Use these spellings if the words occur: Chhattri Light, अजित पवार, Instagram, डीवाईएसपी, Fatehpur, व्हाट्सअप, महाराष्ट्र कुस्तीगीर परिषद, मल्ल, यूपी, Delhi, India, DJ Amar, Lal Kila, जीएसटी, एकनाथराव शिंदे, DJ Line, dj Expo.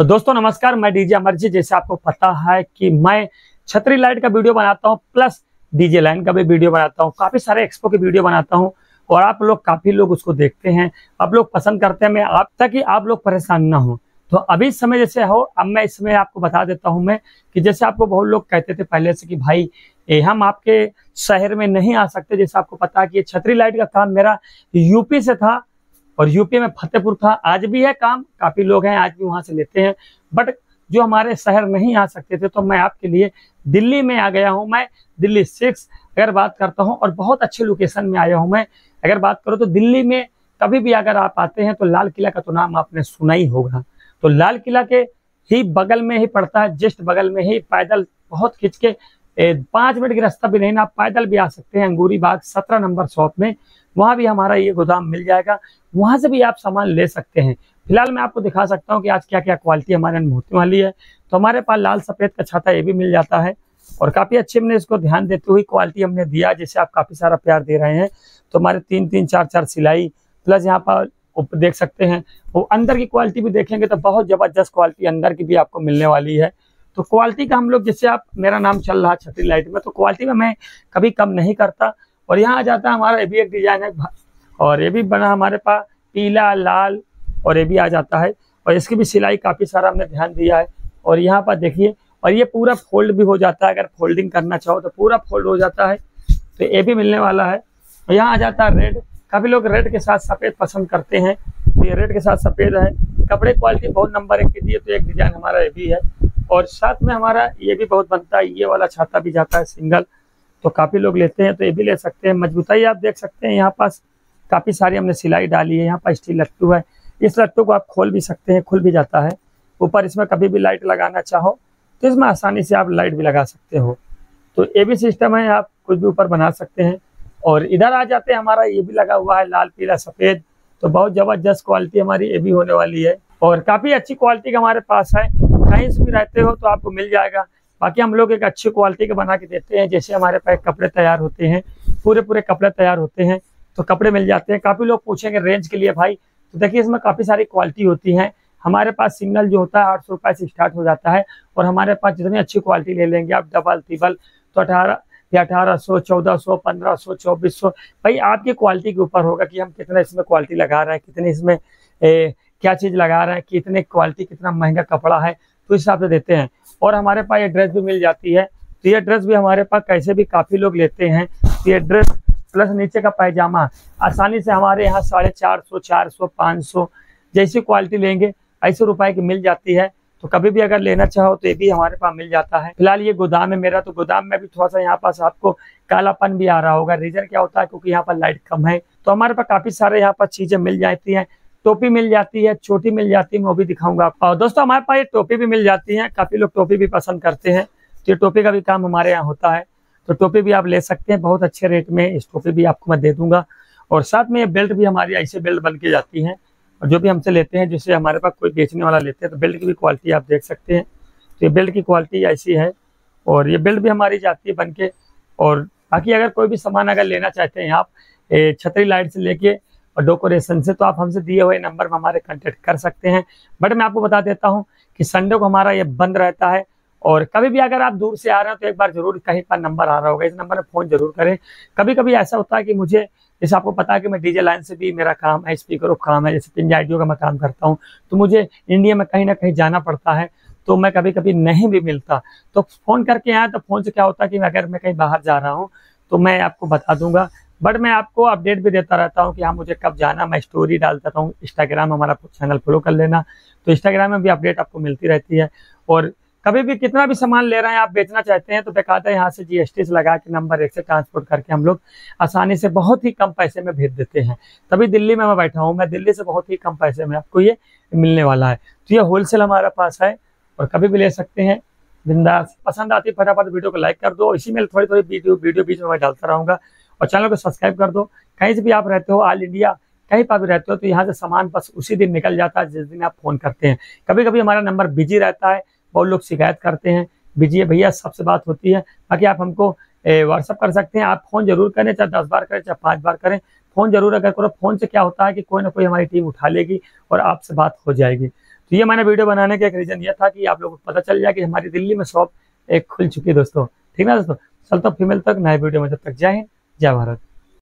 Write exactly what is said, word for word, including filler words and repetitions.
तो दोस्तों नमस्कार, मैं डीजे अमर जी। जैसे आपको पता है कि मैं छतरी लाइट का वीडियो बनाता हूँ, प्लस डीजे लाइन का भी वीडियो बनाता हूँ, काफ़ी सारे एक्सपो के वीडियो बनाता हूँ और आप लोग काफ़ी लोग उसको देखते हैं, आप लोग पसंद करते हैं। मैं आप ताकि आप लोग परेशान ना हो, तो अभी समय जैसे हो, अब मैं इसमें आपको बता देता हूं मैं कि जैसे आपको बहुत लोग कहते थे पहले से कि भाई ए, हम आपके शहर में नहीं आ सकते। जैसे आपको पता है कि छतरी लाइट का काम मेरा यूपी से था और यूपी में फतेहपुर था, आज भी है काम, काफ़ी लोग हैं आज भी वहाँ से लेते हैं, बट जो हमारे शहर नहीं आ सकते थे तो मैं आपके लिए दिल्ली में आ गया हूँ। मैं दिल्ली सिक्स अगर बात करता हूँ और बहुत अच्छे लोकेशन में आया हूँ मैं। अगर बात करो तो दिल्ली में कभी भी अगर आप आते हैं तो लाल किला का तो नाम आपने सुना ही होगा। तो लाल किला के ही बगल में ही पड़ता है, जस्ट बगल में ही, पैदल बहुत खिंच के पाँच मिनट की रास्ता भी नहीं ना, आप पैदल भी आ सकते हैं। अंगूरी बाग सत्रह नंबर शॉप में, वहाँ भी हमारा ये गोदाम मिल जाएगा, वहाँ से भी आप सामान ले सकते हैं। फिलहाल मैं आपको दिखा सकता हूँ कि आज क्या क्या क्वालिटी हमारे अंदर होने वाली है। तो हमारे पास लाल सफ़ेद का छाता ये भी मिल जाता है और काफ़ी अच्छी हमने इसको ध्यान देते हुए क्वालिटी हमने दिया, जैसे आप काफ़ी सारा प्यार दे रहे हैं। तो हमारे तीन तीन चार चार सिलाई, प्लस यहाँ पर ऊपर देख सकते हैं, वो अंदर की क्वालिटी भी देखेंगे तो बहुत ज़बरदस्त क्वालिटी अंदर की भी आपको मिलने वाली है। तो क्वालिटी का हम लोग, जैसे आप मेरा नाम चल रहा है छतरी लाइट में, तो क्वालिटी में मैं कभी कम नहीं करता। और यहाँ आ जाता है हमारा, ये भी एक डिज़ाइन है और ये भी बना हमारे पास पीला लाल, और ये भी आ जाता है और इसकी भी सिलाई काफ़ी सारा हमने ध्यान दिया है। और यहाँ पर देखिए, और ये पूरा फोल्ड भी हो जाता है, अगर फोल्डिंग करना चाहो तो पूरा फोल्ड हो जाता है, तो ये भी मिलने वाला है। और यहाँ आ जाता है रेड, काफ़ी लोग रेड के साथ सफ़ेद पसंद करते हैं, तो ये रेड के साथ सफ़ेद है। कपड़े क्वालिटी बहुत नंबर एक की दी है, तो एक डिज़ाइन हमारा ये भी है। और साथ में हमारा ये भी बहुत बनता है, ये वाला छाता भी जाता है सिंगल, तो काफ़ी लोग लेते हैं, तो ये भी ले सकते हैं। मजबूताई आप देख सकते हैं, यहाँ पास काफ़ी सारी हमने सिलाई डाली है। यहाँ पर स्टील लट्टू है, इस लट्टू को आप खोल भी सकते हैं, खुल भी जाता है ऊपर। इसमें कभी भी लाइट लगाना चाहो तो इसमें आसानी से आप लाइट भी लगा सकते हो, तो ये भी सिस्टम है, आप कुछ भी ऊपर बना सकते हैं। और इधर आ जाते हैं, हमारा ये भी लगा हुआ है लाल पीला सफ़ेद, तो बहुत ज़बरदस्त क्वालिटी हमारी ये भी होने वाली है और काफ़ी अच्छी क्वालिटी का हमारे पास है। कहीं से भी रहते हो तो आपको मिल जाएगा। बाकी हम लोग एक अच्छी क्वालिटी के बना के देते हैं, जैसे हमारे पास कपड़े तैयार होते हैं, पूरे पूरे कपड़े तैयार होते हैं, तो कपड़े मिल जाते हैं। काफ़ी लोग पूछेंगे रेंज के लिए भाई, तो देखिए इसमें काफ़ी सारी क्वालिटी होती हैं। हमारे पास सिंगल जो होता है आठ सौ रुपये से स्टार्ट हो जाता है, और हमारे पास जितनी अच्छी क्वालिटी ले लेंगे आप डबल ट्रिपल तो अठारह या अठारह सौ चौदह सौ पंद्रह सौ चौबीस सौ भाई आपकी क्वालिटी के ऊपर होगा कि हम कितना इसमें क्वालिटी लगा रहे हैं, कितने इसमें ए, क्या चीज़ लगा रहे हैं, कितने क्वालिटी, कितना महंगा कपड़ा है, तो इस हिसाब से देते हैं। और हमारे पास ये ड्रेस भी मिल जाती है, तो ये ड्रेस भी हमारे पास कैसे भी काफ़ी लोग लेते हैं। तो ये ड्रेस प्लस नीचे का पैजामा आसानी से हमारे यहाँ साढ़े चार सौ चार सौ पाँच सौ जैसी क्वालिटी लेंगे ऐसे रुपए की मिल जाती है, तो कभी भी अगर लेना चाहो तो ये भी हमारे पास मिल जाता है। फिलहाल ये गोदाम है मेरा, तो गोदाम में भी थोड़ा सा यहाँ पास आपको कालापन भी आ रहा होगा, रीजन क्या होता है क्योंकि यहाँ पर लाइट कम है। तो हमारे पास काफ़ी सारे यहाँ पर चीज़ें मिल जाती हैं, टोपी मिल जाती है, चोटी मिल जाती है, मैं वो भी दिखाऊंगा आपको। और दोस्तों हमारे पास ये टोपी भी मिल जाती है, काफ़ी लोग टोपी भी पसंद करते हैं, तो ये टोपी का भी काम हमारे यहाँ होता है, तो टोपी भी आप ले सकते हैं बहुत अच्छे रेट में। इस टोपी भी आपको मैं दे दूँगा। और साथ में ये बेल्ट भी हमारी ऐसे बेल्ट बन के जाती हैं, और जो भी हमसे लेते हैं, जैसे हमारे पास कोई बेचने वाला लेते हैं, तो बेल्ट की भी क्वालिटी आप देख सकते हैं। तो ये बेल्ट की क्वालिटी ऐसी है, और ये बेल्ट भी हमारी जाती है बन के। और बाकी अगर कोई भी सामान अगर लेना चाहते हैं आप छतरी लाइट से लेके और डेकोरेशन से, तो आप हमसे दिए हुए नंबर पर हमारे कॉन्टेक्ट कर सकते हैं। बट मैं आपको बता देता हूँ कि संडे को हमारा ये बंद रहता है, और कभी भी अगर आप दूर से आ रहे हो तो एक बार ज़रूर कहीं पर नंबर आ रहा होगा, इस नंबर पर फ़ोन जरूर करें। कभी कभी ऐसा होता है कि मुझे, जैसे आपको पता है कि मैं डीजे लाइन से भी मेरा काम है, स्पीकर ऑफ काम है, जैसे पिंज आइडियो का मैं काम करता हूँ, तो मुझे इंडिया में कहीं ना कहीं जाना पड़ता है, तो मैं कभी कभी नहीं भी मिलता। तो फ़ोन करके आया तो फ़ोन से क्या होता है कि अगर मैं कहीं बाहर जा रहा हूँ तो मैं आपको बता दूंगा, बट मैं आपको अपडेट भी देता रहता हूँ कि हाँ मुझे कब जाना, मैं स्टोरी डालता हूँ। इंस्टाग्राम हमारा चैनल फॉलो कर लेना, तो इंस्टाग्राम में भी अपडेट आपको मिलती रहती है। और कभी भी कितना भी सामान ले रहे हैं आप, बेचना चाहते हैं, तो बेकायदा यहाँ से जीएसटी से लगा के नंबर एक से ट्रांसपोर्ट करके हम लोग आसानी से बहुत ही कम पैसे में भेज देते हैं। तभी दिल्ली में मैं बैठा हूँ, मैं दिल्ली से बहुत ही कम पैसे में आपको ये मिलने वाला है। तो ये होलसेल हमारे पास है, और कभी भी ले सकते हैं बिंदास। पसंद आती है फटाफट वीडियो को लाइक कर दो, इसी में थोड़ी थोड़ी वीडियो वीडियो बीच में मैं डालता रहूँगा, और चैनल को सब्सक्राइब कर दो। कहीं से भी आप रहते हो, ऑल इंडिया कहीं पर भी रहते हो, तो यहाँ से सामान बस उसी दिन निकल जाता है जिस दिन आप फ़ोन करते हैं। कभी कभी हमारा नंबर बिजी रहता है, बहुत लोग शिकायत करते हैं, बिजी भैया सबसे बात होती है। बाकी आप हमको व्हाट्सअप कर सकते हैं, आप फ़ोन जरूर करें, चाहे दस बार करें चाहे पाँच बार करें, फ़ोन जरूर अगर करो। फ़ोन से क्या होता है कि कोई ना कोई हमारी टीम उठा लेगी और आपसे बात हो जाएगी। तो ये मैंने वीडियो बनाने का एक रीजन यह था कि आप लोगों को पता चल जाए कि हमारी दिल्ली में शॉप एक खुल चुकी है दोस्तों। ठीक ना दोस्तों, चलता फीमेल तक नए वीडियो में, जब तक जय हिंद जय भारत।